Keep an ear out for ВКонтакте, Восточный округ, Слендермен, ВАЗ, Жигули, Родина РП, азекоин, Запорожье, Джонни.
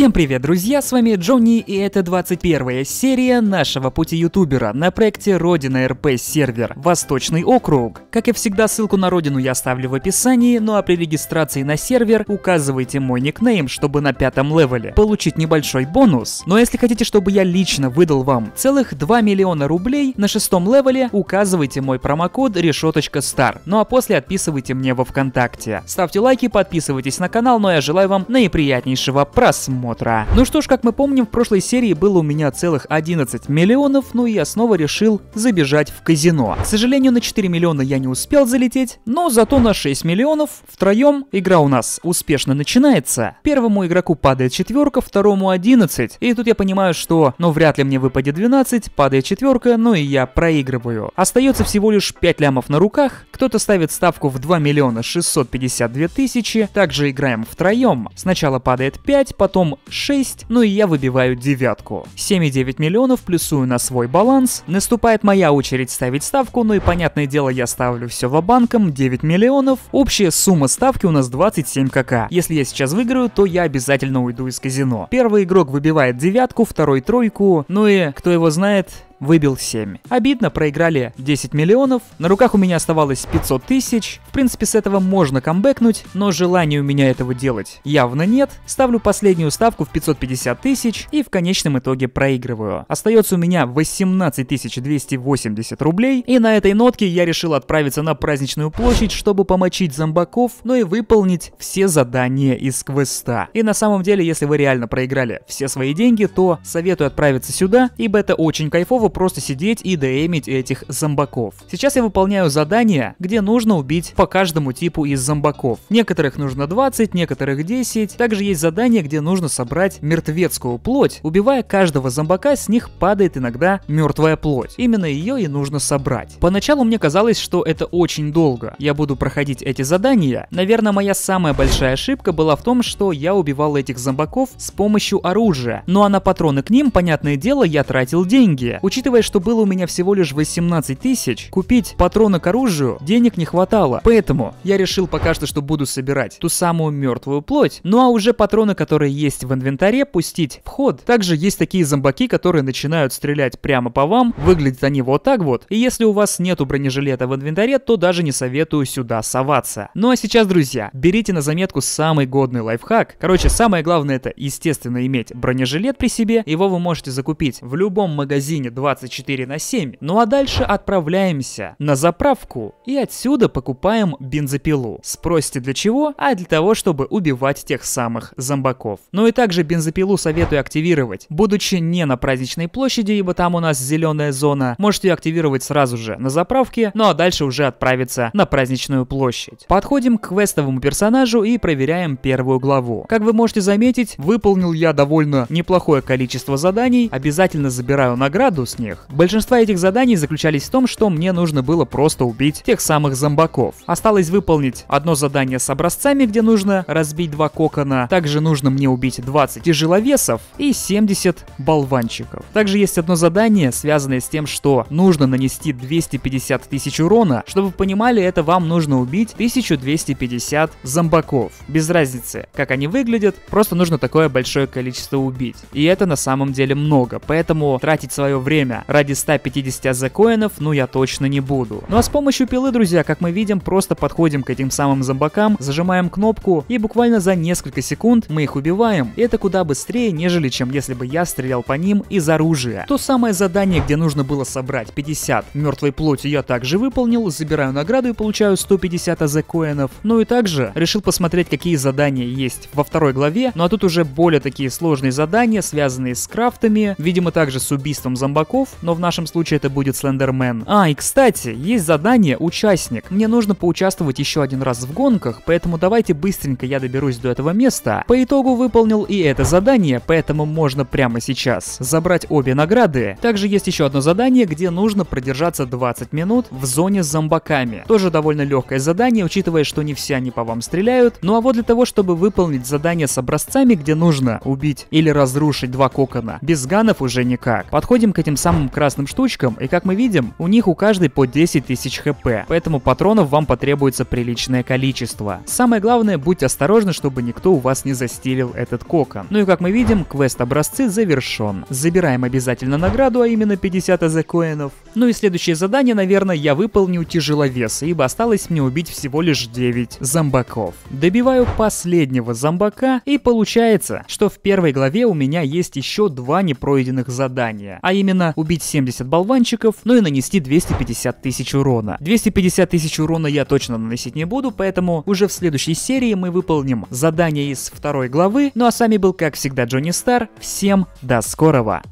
Всем привет, друзья, с вами Джонни, и это 21-я серия нашего пути ютубера на проекте Родина РП сервер Восточный округ. Как и всегда, ссылку на родину я оставлю в описании, ну а при регистрации на сервер указывайте мой никнейм, чтобы на 5-м левеле получить небольшой бонус. Но если хотите, чтобы я лично выдал вам целых 2 миллиона рублей, на 6-м левеле указывайте мой промокод решеточка стар, ну а после отписывайте мне во ВКонтакте. Ставьте лайки, подписывайтесь на канал, ну а я желаю вам наиприятнейшего просмотра. Ну что ж, как мы помним, в прошлой серии было у меня целых 11 миллионов, ну и я снова решил забежать в казино. К сожалению, на 4 миллиона я не успел залететь, но зато на 6 миллионов втроем игра у нас успешно начинается. Первому игроку падает четверка, второму 11, и тут я понимаю, что ну вряд ли мне выпадет 12, падает четверка, ну и я проигрываю. Остается всего лишь 5 лямов на руках, кто-то ставит ставку в 2 миллиона 652 тысячи, также играем втроем. Сначала падает 5, потом 6, ну и я выбиваю девятку. 7,9 миллионов плюсую на свой баланс. Наступает моя очередь ставить ставку, ну и понятное дело, я ставлю все вобанком, 9 миллионов. Общая сумма ставки у нас 27 кк. Если я сейчас выиграю, то я обязательно уйду из казино. Первый игрок выбивает девятку, второй тройку, ну и кто его знает... Выбил 7. Обидно, проиграли 10 миллионов. На руках у меня оставалось 500 тысяч. В принципе, с этого можно камбэкнуть, но желания у меня этого делать явно нет. Ставлю последнюю ставку в 550 тысяч и в конечном итоге проигрываю. Остается у меня 18 280 рублей. И на этой нотке я решил отправиться на праздничную площадь, чтобы помочить зомбаков, но и выполнить все задания из квеста. И на самом деле, если вы реально проиграли все свои деньги, то советую отправиться сюда, ибо это очень кайфово просто сидеть и ДМить этих зомбаков. Сейчас я выполняю задание, где нужно убить по каждому типу из зомбаков. Некоторых нужно 20, некоторых 10. Также есть задание, где нужно собрать мертвецкую плоть. Убивая каждого зомбака, с них падает иногда мертвая плоть. Именно ее и нужно собрать. Поначалу мне казалось, что это очень долго. Я буду проходить эти задания. Наверное, моя самая большая ошибка была в том, что я убивал этих зомбаков с помощью оружия. Ну а на патроны к ним, понятное дело, я тратил деньги. Учитывая, что было у меня всего лишь 18 тысяч, купить патроны к оружию денег не хватало. Поэтому я решил пока что, что буду собирать ту самую мертвую плоть. Ну а уже патроны, которые есть в инвентаре, пустить в ход. Также есть такие зомбаки, которые начинают стрелять прямо по вам. Выглядят они вот так вот. И если у вас нету бронежилета в инвентаре, то даже не советую сюда соваться. Ну а сейчас, друзья, берите на заметку самый годный лайфхак. Короче, самое главное — это, естественно, иметь бронежилет при себе. Его вы можете закупить в любом магазине 24/7. Ну а дальше отправляемся на заправку и отсюда покупаем бензопилу. Спросите, для чего? А для того, чтобы убивать тех самых зомбаков. Ну и также бензопилу советую активировать, будучи не на праздничной площади, ибо там у нас зеленая зона. Можете ее активировать сразу же на заправке, ну а дальше уже отправиться на праздничную площадь. Подходим к квестовому персонажу и проверяем первую главу. Как вы можете заметить, выполнил я довольно неплохое количество заданий. Обязательно забираю награду с них. Большинство этих заданий заключались в том, что мне нужно было просто убить тех самых зомбаков. Осталось выполнить одно задание с образцами, где нужно разбить 2 кокона. Также нужно мне убить 20 тяжеловесов и 70 болванчиков. Также есть одно задание, связанное с тем, что нужно нанести 250 тысяч урона. Чтобы вы понимали, это вам нужно убить 1250 зомбаков. Без разницы, как они выглядят, просто нужно такое большое количество убить. И это на самом деле много, поэтому тратить свое время ради 150 азекоинов, ну я точно не буду. Ну а с помощью пилы, друзья, как мы видим, просто подходим к этим самым зомбакам, зажимаем кнопку и буквально за несколько секунд мы их убиваем. И это куда быстрее, нежели чем если бы я стрелял по ним из оружия. То самое задание, где нужно было собрать 50 мертвой плоти, я также выполнил, забираю награду и получаю 150 азекоинов. Ну и также решил посмотреть, какие задания есть во второй главе, ну а тут уже более такие сложные задания, связанные с крафтами, видимо также с убийством зомбаков, но в нашем случае это будет Слендермен. А, и кстати, есть задание «Участник». Мне нужно поучаствовать еще один раз в гонках, поэтому давайте быстренько я доберусь до этого места. По итогу выполнил и это задание, поэтому можно прямо сейчас забрать обе награды. Также есть еще одно задание, где нужно продержаться 20 минут в зоне с зомбаками. Тоже довольно легкое задание, учитывая, что не все они по вам стреляют. Ну а вот для того, чтобы выполнить задание с образцами, где нужно убить или разрушить 2 кокона, без ганов уже никак. Подходим к этим самым красным штучкам, и как мы видим, у них у каждой по 10 тысяч хп, поэтому патронов вам потребуется приличное количество. Самое главное, будьте осторожны, чтобы никто у вас не застелил этот кокон. Ну и как мы видим, квест-образцы завершен. Забираем обязательно награду, а именно 50 азекоинов. Ну и следующее задание, наверное, я выполню тяжеловес, ибо осталось мне убить всего лишь 9 зомбаков. Добиваю последнего зомбака, и получается, что в первой главе у меня есть еще 2 непройденных задания, а именно убить 70 болванчиков, ну и нанести 250 тысяч урона. 250 тысяч урона я точно наносить не буду, поэтому уже в следующей серии мы выполним задание из 2 главы. Ну а с вами был, как всегда, Джонни Стар. Всем до скорого!